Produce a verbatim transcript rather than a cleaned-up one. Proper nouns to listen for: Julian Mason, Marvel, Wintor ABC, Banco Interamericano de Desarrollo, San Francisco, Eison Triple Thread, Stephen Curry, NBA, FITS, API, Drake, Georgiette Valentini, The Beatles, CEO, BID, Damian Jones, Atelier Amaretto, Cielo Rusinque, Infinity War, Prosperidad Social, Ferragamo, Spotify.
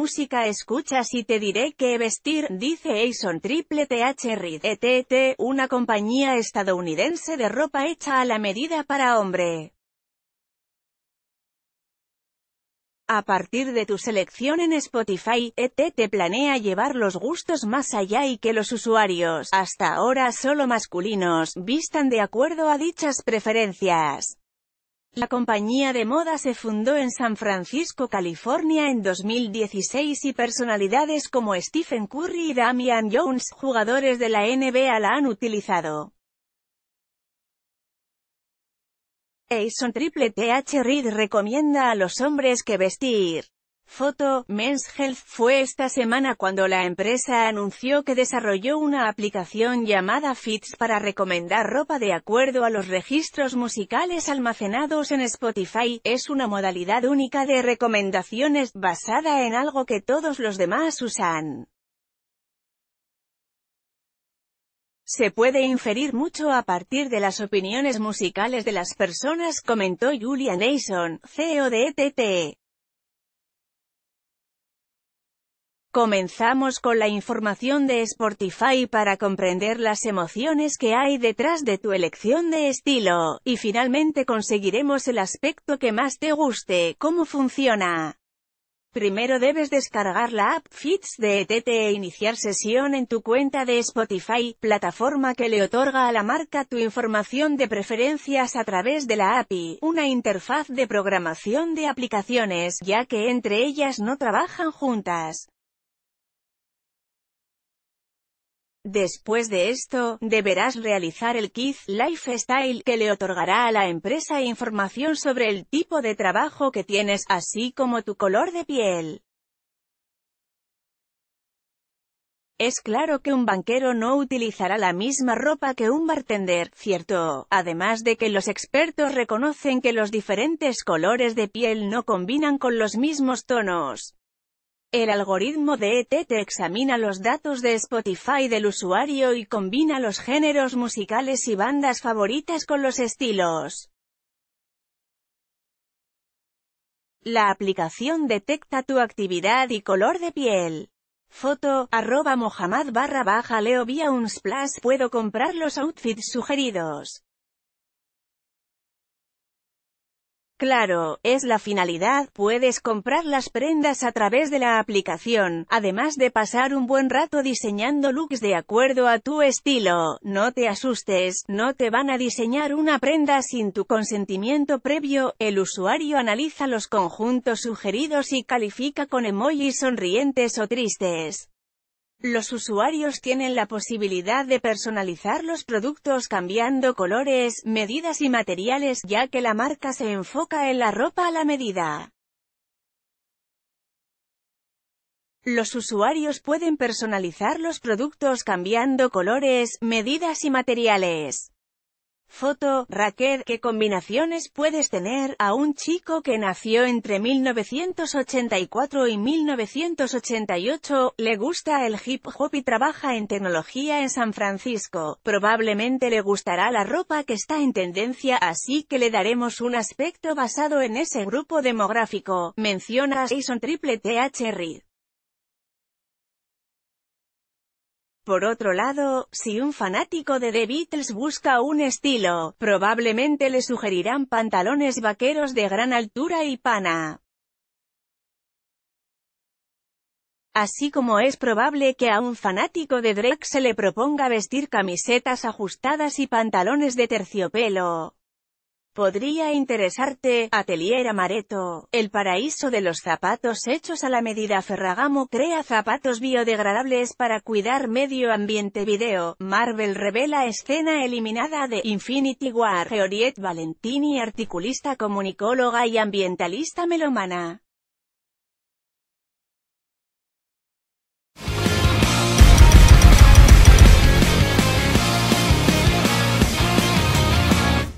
música escuchas y te diré qué vestir, dice Eison Triple Thread, E T T, una compañía estadounidense de ropa hecha a la medida para hombre. A partir de tu selección en Spotify, E T T planea llevar los gustos más allá y que los usuarios, hasta ahora solo masculinos, vistan de acuerdo a dichas preferencias. La compañía de moda se fundó en San Francisco, California en dos mil dieciséis y personalidades como Stephen Curry y Damian Jones, jugadores de la N B A, la han utilizado. Eison Triple Thread recomienda a los hombres que vestir. Foto, Men's Health. Fue esta semana cuando la empresa anunció que desarrolló una aplicación llamada FITS para recomendar ropa de acuerdo a los registros musicales almacenados en Spotify. Es una modalidad única de recomendaciones, basada en algo que todos los demás usan. Se puede inferir mucho a partir de las opiniones musicales de las personas, comentó Julian Mason, C E O de E T T. Comenzamos con la información de Spotify para comprender las emociones que hay detrás de tu elección de estilo, y finalmente conseguiremos el aspecto que más te guste. ¿Cómo funciona? Primero debes descargar la app FITS de E T T e iniciar sesión en tu cuenta de Spotify, plataforma que le otorga a la marca tu información de preferencias a través de la A P I, una interfaz de programación de aplicaciones, ya que entre ellas no trabajan juntas. Después de esto, deberás realizar el quiz Lifestyle, que le otorgará a la empresa información sobre el tipo de trabajo que tienes, así como tu color de piel. Es claro que un banquero no utilizará la misma ropa que un bartender, ¿cierto? Además de que los expertos reconocen que los diferentes colores de piel no combinan con los mismos tonos. El algoritmo de E T T examina los datos de Spotify del usuario y combina los géneros musicales y bandas favoritas con los estilos. La aplicación detecta tu actividad y color de piel. Foto, arroba Mohamed barra baja Leo vía un splash. Puedo comprar los outfits sugeridos. Claro, es la finalidad, puedes comprar las prendas a través de la aplicación, además de pasar un buen rato diseñando looks de acuerdo a tu estilo. No te asustes, no te van a diseñar una prenda sin tu consentimiento previo. El usuario analiza los conjuntos sugeridos y califica con emojis sonrientes o tristes. Los usuarios tienen la posibilidad de personalizar los productos cambiando colores, medidas y materiales, ya que la marca se enfoca en la ropa a la medida. Los usuarios pueden personalizar los productos cambiando colores, medidas y materiales. Foto, Raquel. ¿Qué combinaciones puedes tener? A un chico que nació entre mil novecientos ochenta y cuatro y mil novecientos ochenta y ocho, le gusta el hip hop y trabaja en tecnología en San Francisco. Probablemente le gustará la ropa que está en tendencia, así que le daremos un aspecto basado en ese grupo demográfico, menciona Eison Triple Thread. Por otro lado, si un fanático de The Beatles busca un estilo, probablemente le sugerirán pantalones vaqueros de gran altura y pana. Así como es probable que a un fanático de Drake se le proponga vestir camisetas ajustadas y pantalones de terciopelo. Podría interesarte Atelier Amaretto, el paraíso de los zapatos hechos a la medida. Ferragamo crea zapatos biodegradables para cuidar medio ambiente. Video, Marvel revela escena eliminada de Infinity War. Georgiette Valentini, articulista, comunicóloga y ambientalista melomana.